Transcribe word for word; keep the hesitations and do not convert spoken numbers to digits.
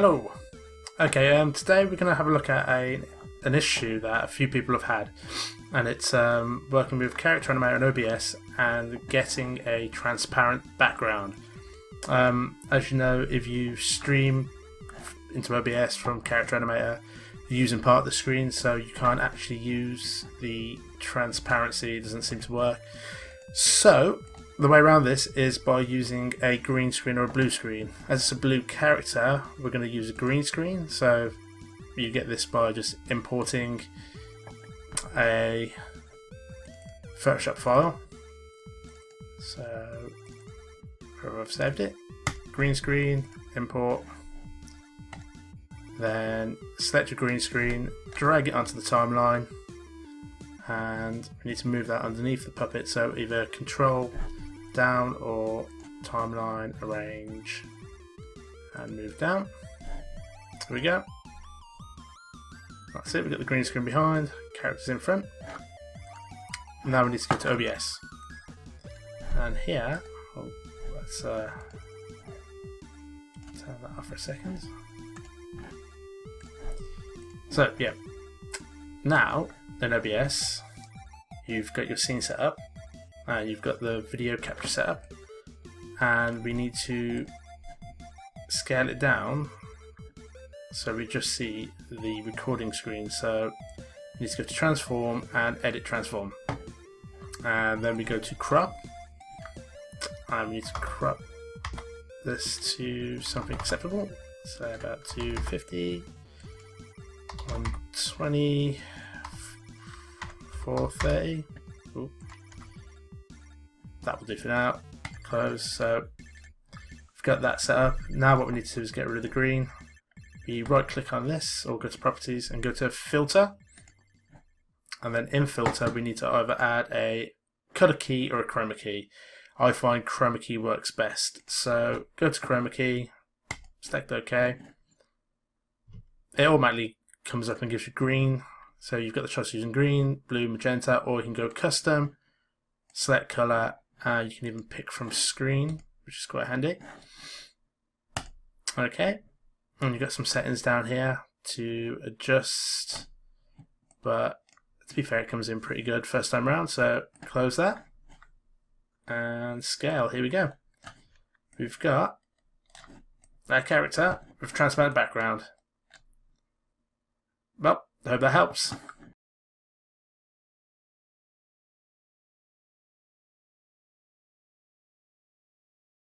Hello. Okay, um, today we're going to have a look at a an issue that a few people have had, and it's um, working with Character Animator and O B S and getting a transparent background. Um, as you know, if you stream into O B S from Character Animator, you're using part of the screen, so you can't actually use the transparency. It doesn't seem to work. So the way around this is by using a green screen or a blue screen. As it's a blue character, we're going to use a green screen, so you get this by just importing a Photoshop file. So wherever I've saved it, green screen, import, then select your green screen, drag it onto the timeline, and we need to move that underneath the puppet, so either control down or timeline arrange and move down. There we go. That's it, we've got the green screen behind, characters in front. And now we need to go to O B S. And here, oh, let's uh, turn that off for a second. So, yeah. Now, in O B S, you've got your scene set up. Uh, you've got the video capture set up, and we need to scale it down so we just see the recording screen. So we need to go to transform and edit transform, and then we go to crop, and we need to crop this to something acceptable, so about two fifty, one twenty, four thirty. Ooh. That will do for now. Close. So we've got that set up. Now what we need to do is get rid of the green. We right click on this, or go to properties and go to filter, and then in filter we need to either add a color key or a chroma key. I find chroma key works best, so go to chroma key, select OK. It automatically comes up and gives you green, so you've got the choice of using green, blue, magenta, or you can go custom, select color, and you can even pick from screen, which is quite handy. Okay, and you've got some settings down here to adjust, but to be fair, it comes in pretty good first time around, so close that and scale. Here we go. We've got our character with transparent background. Well, I hope that helps.